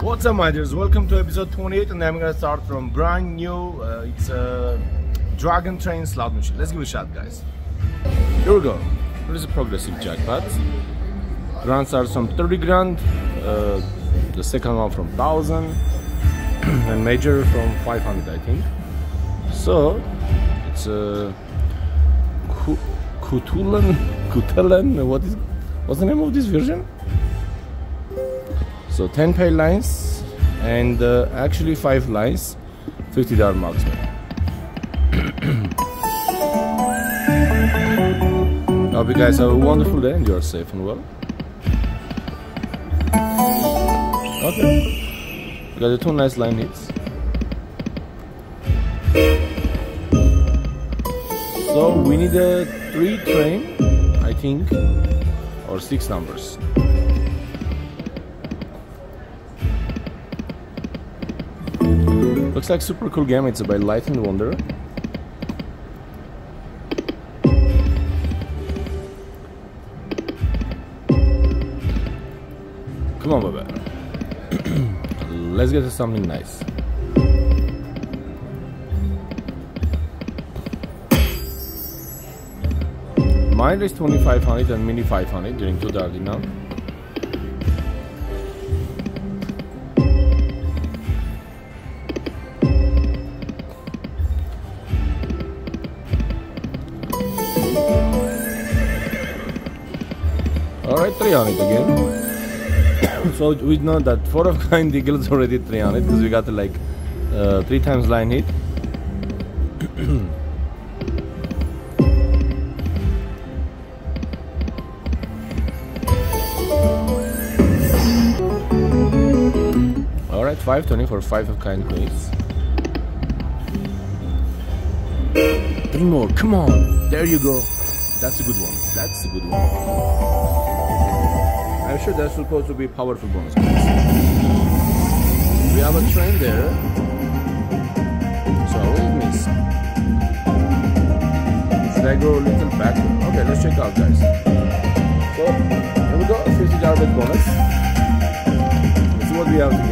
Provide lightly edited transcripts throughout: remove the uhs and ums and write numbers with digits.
What's up, my dears? Welcome to episode 28, and I'm gonna start from brand new. It's a Dragon Train slot machine. Let's give it a shot, guys. Here we go. Here is a progressive jackpot. Runs are from 30 grand, the second one from 1000, and major from 500, I think. So it's a Kutulan. What's the name of this version? So 10 pay lines and actually 5 lines, $50 marksman. I hope you guys have a wonderful day and you are safe and well. Okay, we got the 2 nice line hits. So we need a 3 train, I think, or 6 numbers. Looks like super cool game. It's by Light and Wonder. Come on, Baba. Let's get to something nice. Mine is 2500 and mini 500 during $2 now. Alright, 300 again. So we know that 4 of kind eagle is already 300 because we got like 3 times line hit. Alright, 520 for 5 of kind queens. 3 more, come on! There you go! That's a good one. That's a good one. I'm sure that's supposed to be powerful bonus points. We have a train there, so I will miss. Should I go a little backward? Okay, let's check out, guys. So here we go, a $50 bet bonus. Let's see what we have to get.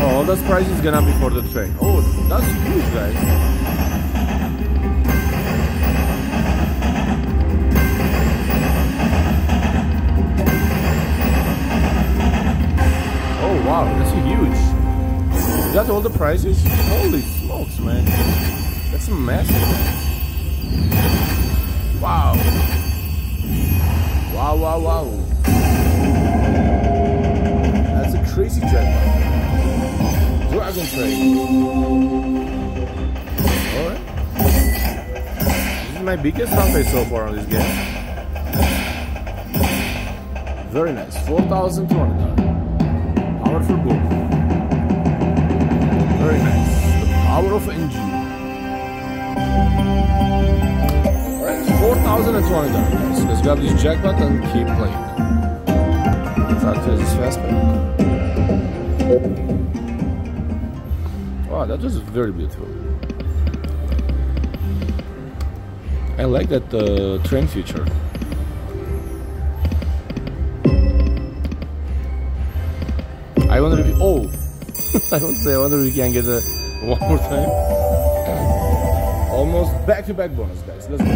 All those prices gonna be for the train. Oh, that's huge, guys. Oh wow, that's huge. Is that all the prices? Holy smokes, man. That's massive. Wow. Wow, wow, wow. That's a crazy jackpot. Dragon Train. Alright. This is my biggest profit so far on this game. Very nice. 4,200. Powerful book. Very nice. The power of engine. Alright, 4,200. So let's grab this jackpot and keep playing. Factor is fast pay. Wow, that was very beautiful. I like that train feature. I wonder if you, oh, I wonder if we can get a one more time. Almost back-to-back bonus, guys. Let's go.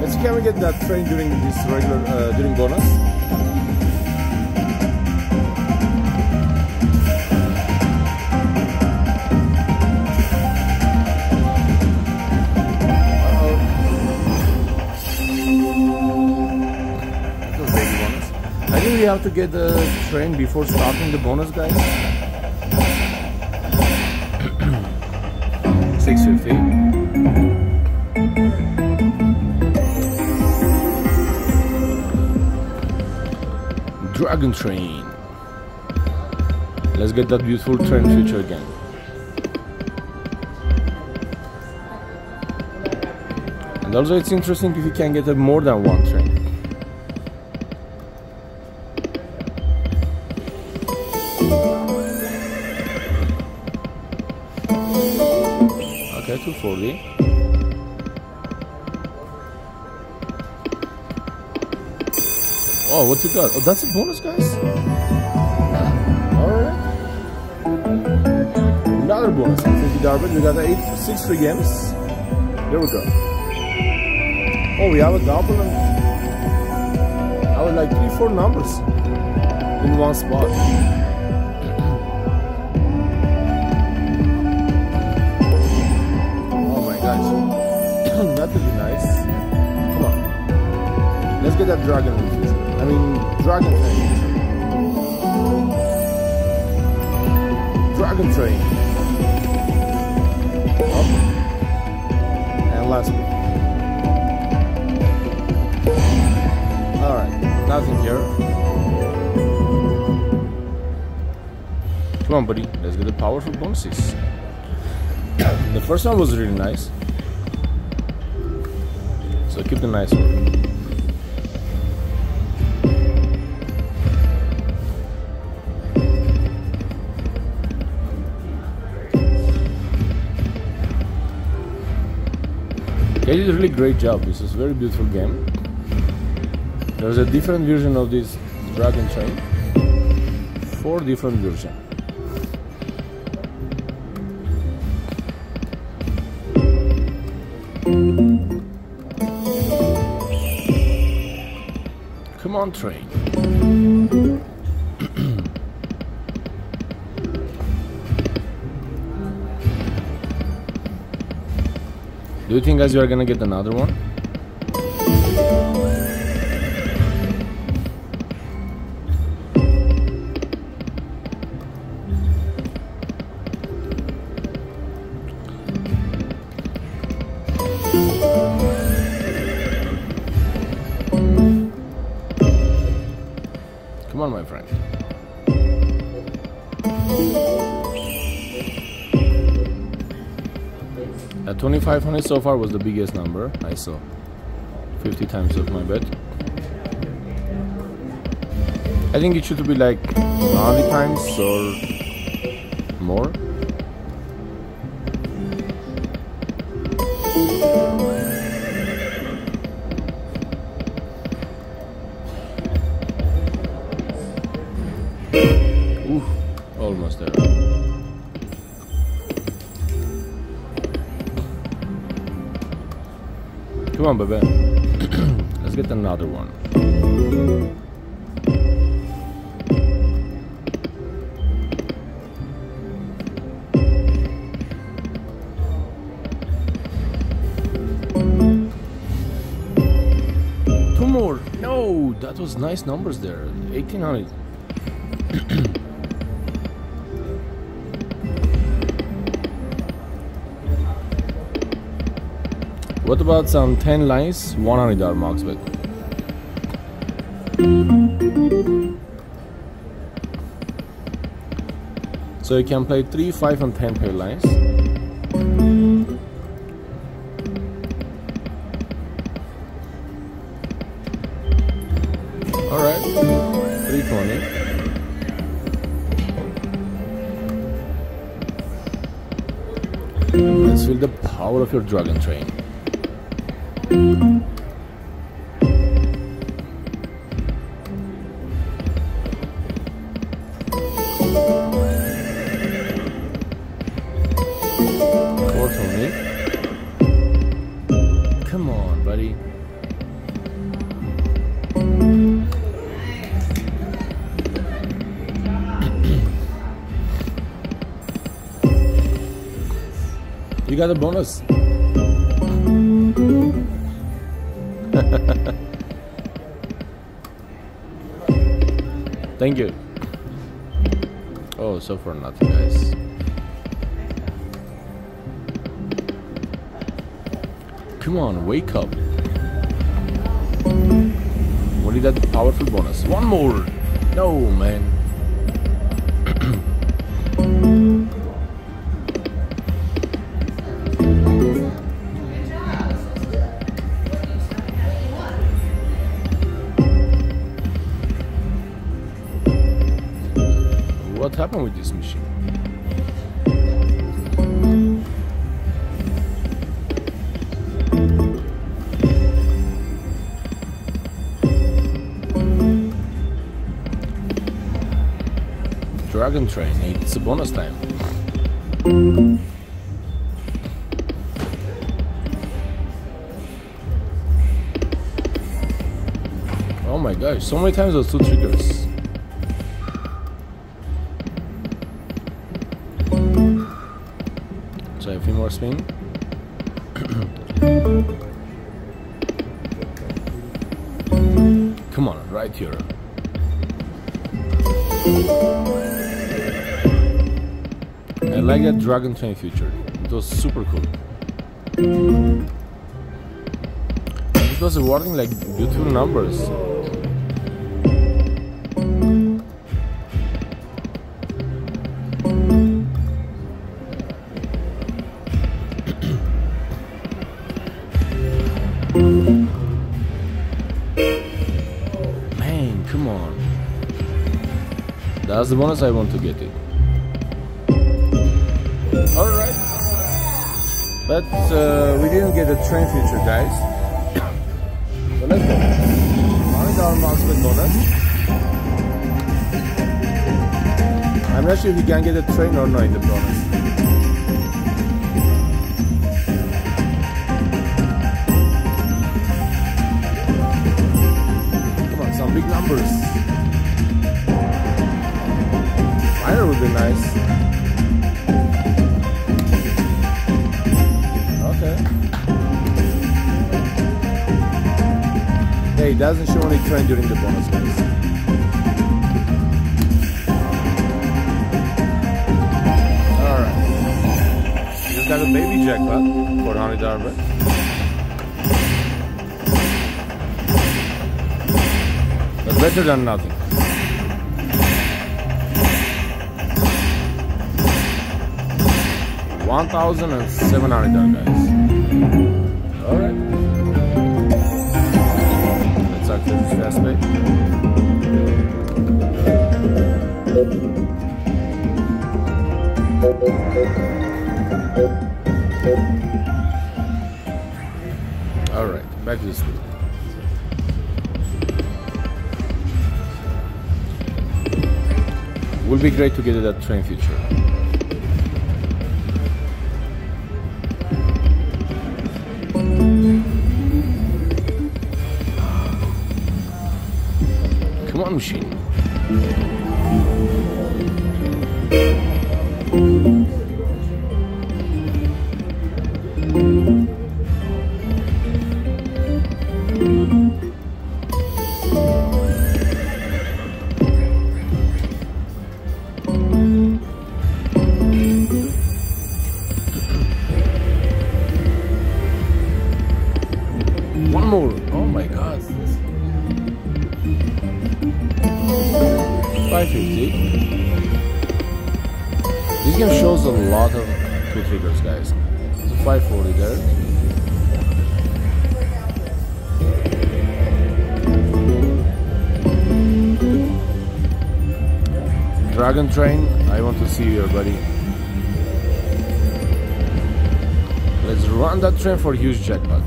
Let's see, can we get that train during this regular during bonus? We have to get the train before starting the bonus, guys. 650. Dragon Train. Let's get that beautiful train feature again. And also it's interesting if you can get more than one train. Okay, 240. Oh, what you got? Oh, that's a bonus, guys. Alright. Another bonus, $50. We got 8 6 free games. There we go. Oh, we have a double and I would like 3-4 numbers in one spot. Oh my gosh. That would be nice. Come on. Let's get that dragon feature. I mean dragon train. Dragon train. Oh. Last week. Alright, nothing here. Come on, buddy, let's get the powerful bonuses. The first one was really nice, so keep the nice one. They did a really great job. This is a very beautiful game. There's a different version of this Dragon Train. 4 different versions. Come on, train. Do you think, guys, you are gonna get another one? Come on, my friend. At 2500 so far was the biggest number I saw. 50 times of my bet. I think it should be like 90 times or more. Ooh, almost there. Come on, baby. Let's get another one. Two more. No, that was nice numbers there. 1800. What about some 10 lines, $100 max bet? So you can play 3, 5 and 10 pair lines. Alright, 320. Let's feel the power of your Dragon Train. Come on, buddy. You got a bonus. Thank you. Oh, so far nothing, guys. Come on, wake up. Only that powerful bonus. One more. No, man. happen with this machine? Dragon Train, it's a bonus time. Oh my gosh, so many times those two triggers. So a few more spin. Come on, right here. I like that Dragon Train feature. It was super cool. It was rewarding, like beautiful numbers. Man, come on. That's the bonus I want to get it. Alright. But we didn't get the train feature, guys. Let's go. I'm not sure if we can get a train or not in the bonus. Come on, some big numbers. Fire would be nice. Hey, it doesn't show any train during the bonus, guys. Alright. Just got a baby jackpot for $100. But better than nothing. $1,700, guys. Alright. Fast pay. All right, back to the street. Would be great to get that train feature. Machine. One more. Oh my God. 550. This game shows a lot of two triggers, guys. It's a 540 there. Dragon Train, I want to see you, buddy. Let's run that train for a huge jackpot.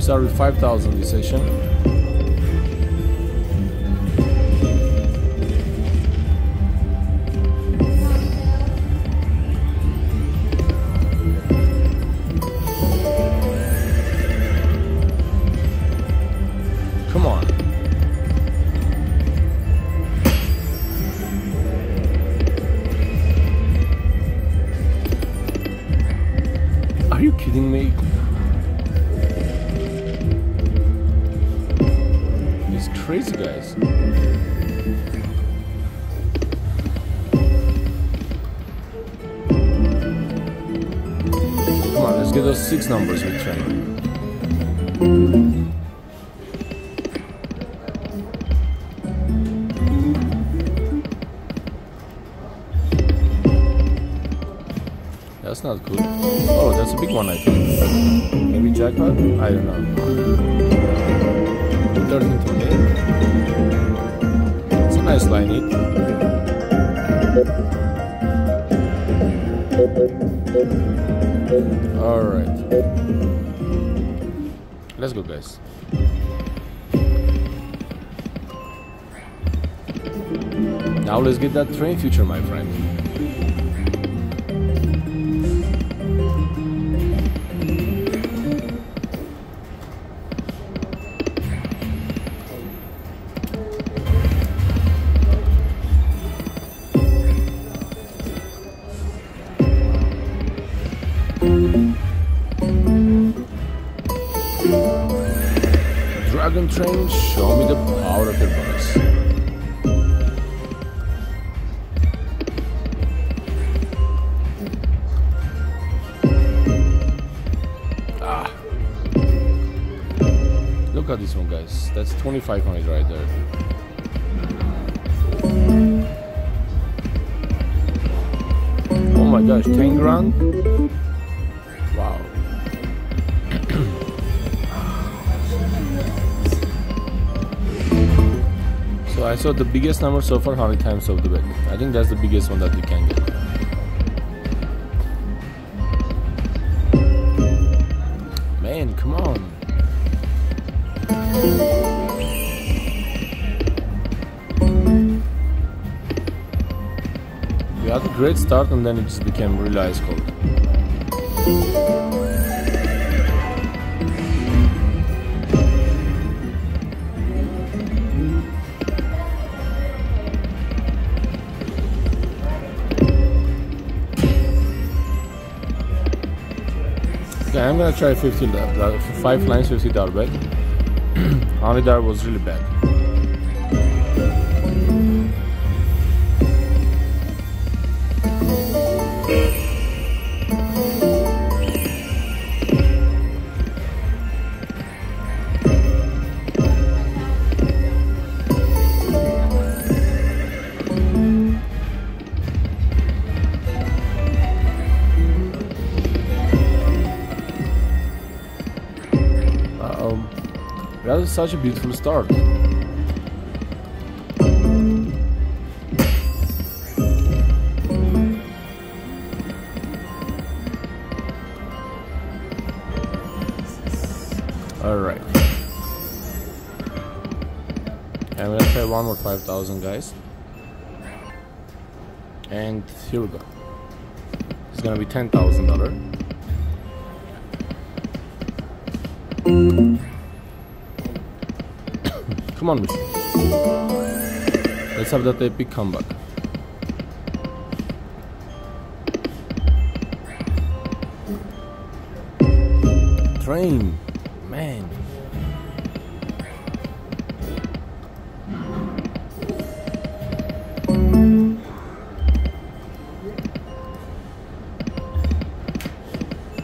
Start with 5,000 this session. Come on. Are you kidding me? Crazy, guys. Come on, let's get those six numbers with train. That That's not good. Oh, that's a big one, I think. Maybe jackpot? I don't know. 13 to 8. It's a nice line hit. Alright. Let's go, guys. Now let's get that train feature, my friend. Dragon Train, show me the power of your bus. Look at this one, guys. That's 2500 right there. Oh my gosh, 10 grand? Wow. So I saw the biggest number so far, 100 times of the bet. I think that's the biggest one that we can get. Man, come on. We had a great start and then it just became really ice cold. Okay, I'm gonna try 5 lines $50 bet. $100 was really bad. That is such a beautiful start. Alright. I'm gonna try one more 5,000, guys. And here we go. It's gonna be $10,000. Come on, Michelle. Let's have that epic comeback. Train, man.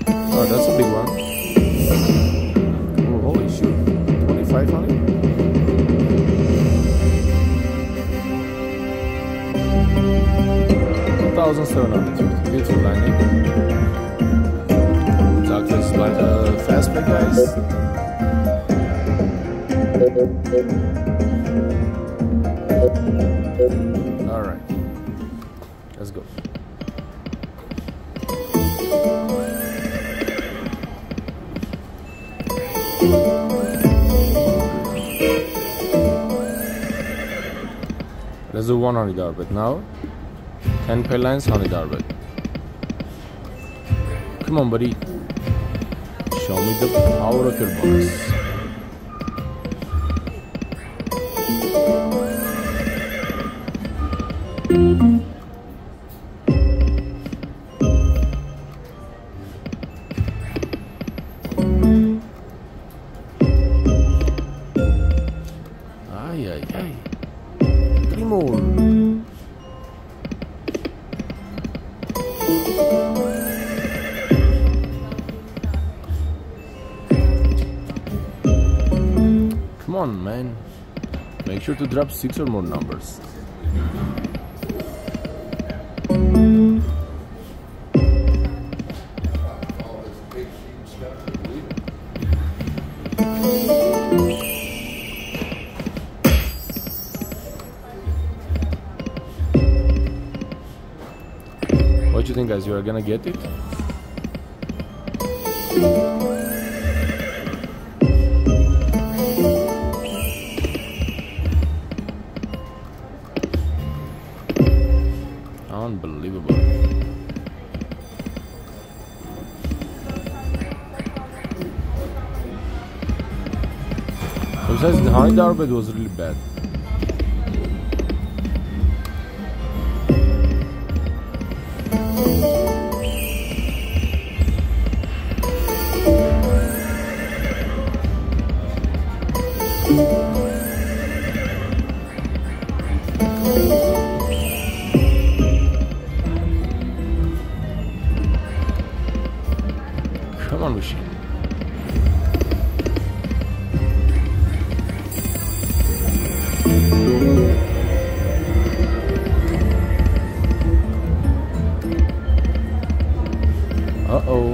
Oh, that's a big one. Oh, holy shit. 2500? Beautiful landing. Darkness like a fast play, guys. Alright. Let's go. Let's do $100 bet now. 10 pay lines, $100 bet. Come on, buddy. Show me the power of your box. Ay, ay, ay. 3 more. Come on, man. Make sure to drop 6 or more numbers. What you think, guys? You are gonna get it? Unbelievable. The size behind our bed was really bad. Come on, machine. Uh-oh.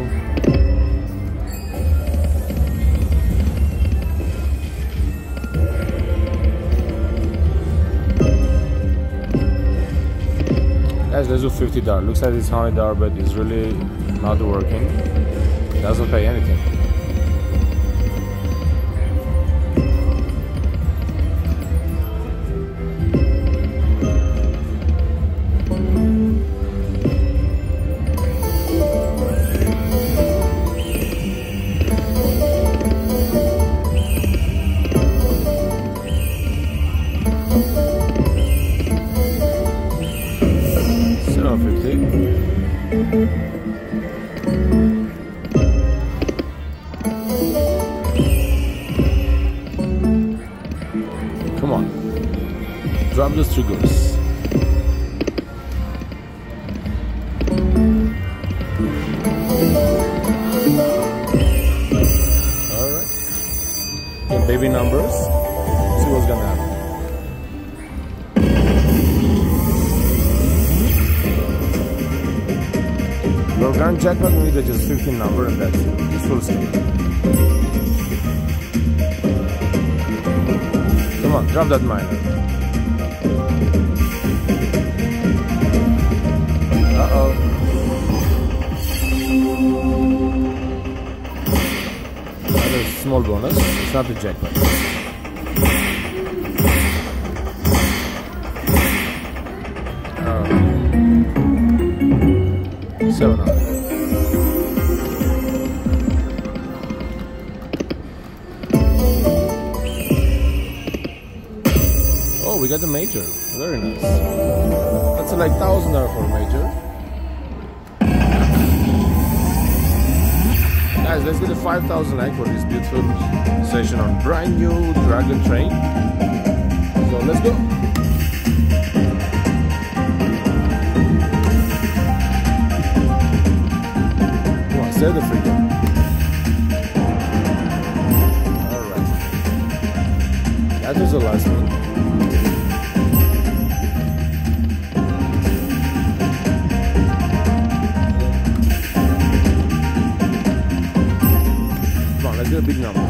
Guys, let's do $50. Looks like this $100 bet is really not working. It doesn't pay anything. Come on, drop those triggers. All right, yeah, baby numbers. See what's gonna happen. Your current jackpot will be just 15 number and that's it. It's full scale. Come on, drop that miner. Uh-oh. Another small bonus. It's not a jackpot. Oh, we got the major. Very nice. That's like $1,000 for a major. Guys, let's get a 5,000 like for this beautiful session on brand new Dragon Train. So let's go. Save the freedom. Alright. That was the last one. Come on, let's do big numbers.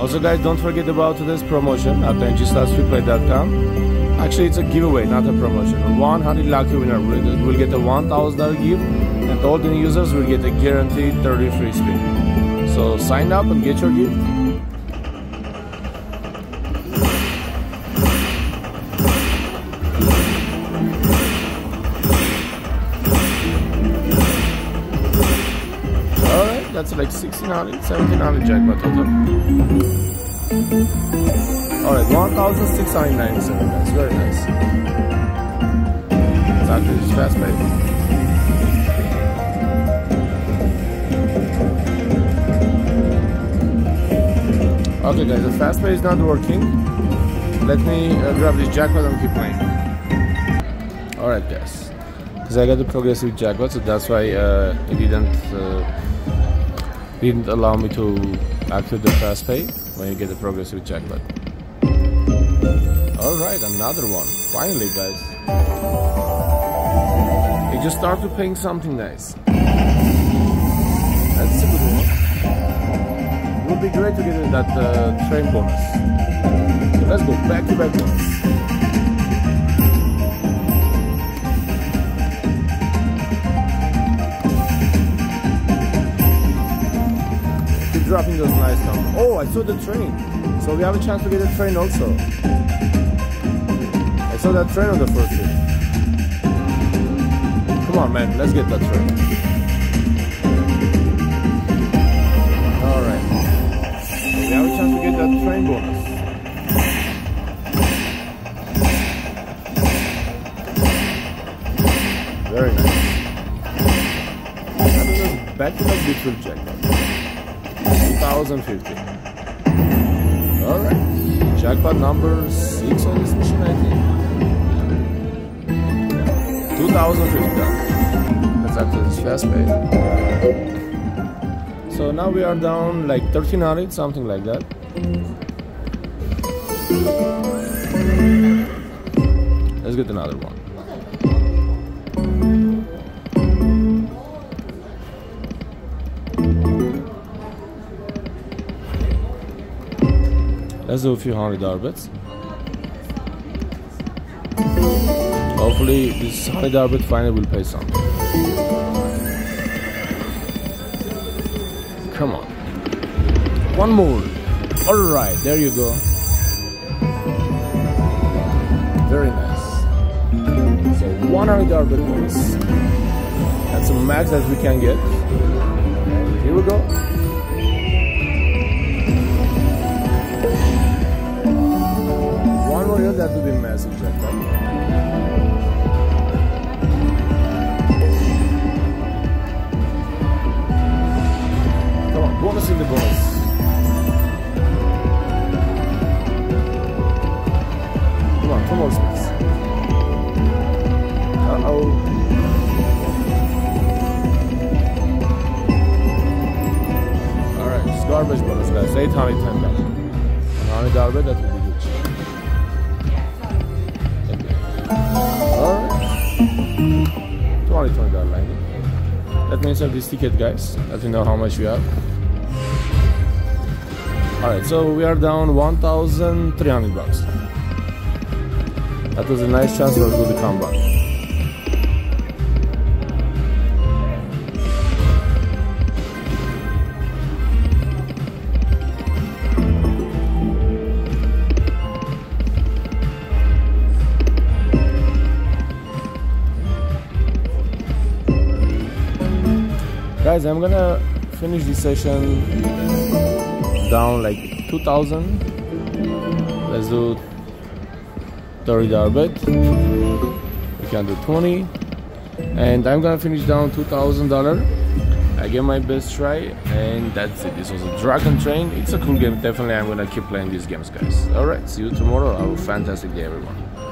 Also, guys, don't forget about today's promotion at ngslotsfreeplay.com. Actually, it's a giveaway, not a promotion. 100 lucky winner will get a $1,000 gift, and all the users will get a guaranteed 30 free spin. So sign up and get your gift. That's like 1600, 1700 jackpot total. Alright, 1697, guys. Very nice. Exactly, it's fast pay. Okay, guys, the fast pay is not working. Let me grab this jackpot and keep playing. Alright guys, because I got the progressive jackpot, so that's why it didn't allow me to activate the fast pay when you get the progressive jackpot. Alright, another one, finally guys. You just started paying something nice. That's a good one. It would be great to get that train bonus. So let's go back to back bonus. Dropping those nice now. Oh, I saw the train. So we have a chance to get a train also. I saw that train on the first hit. Come on, man. Let's get that train. Alright. So we have a chance to get that train bonus. Very nice. That was a back-to-back beautiful jackpot. 2050. Alright, jackpot number 6 on this mission, I think. 2050. Let's act as fast pay. So now we are down like 1300, something like that. Let's get another one. Let's do a few $100 bets. Hopefully this $100 bet finally will pay something. Come on. One more. Alright, there you go. Very nice. So $100 bet points. That's the max that we can get. And here we go. That would be massive jackpot. Come on, bonus in the bonus. Come on, come on, please. Uh-oh. Alright, it's garbage bonus, guys. 810 back. $100 garbage, that would be $20 line. Let me insert this ticket, guys. Let me know how much we have. Alright, so we are down $1,300. That was a nice chance to do the comeback. Guys, I'm gonna finish this session down like 2000. Let's do $30 bet. We can do 20, and I'm gonna finish down $2,000. I gave my best try, and that's it. This was a Dragon Train. It's a cool game. Definitely, I'm gonna keep playing these games, guys. All right, see you tomorrow. Have a fantastic day, everyone.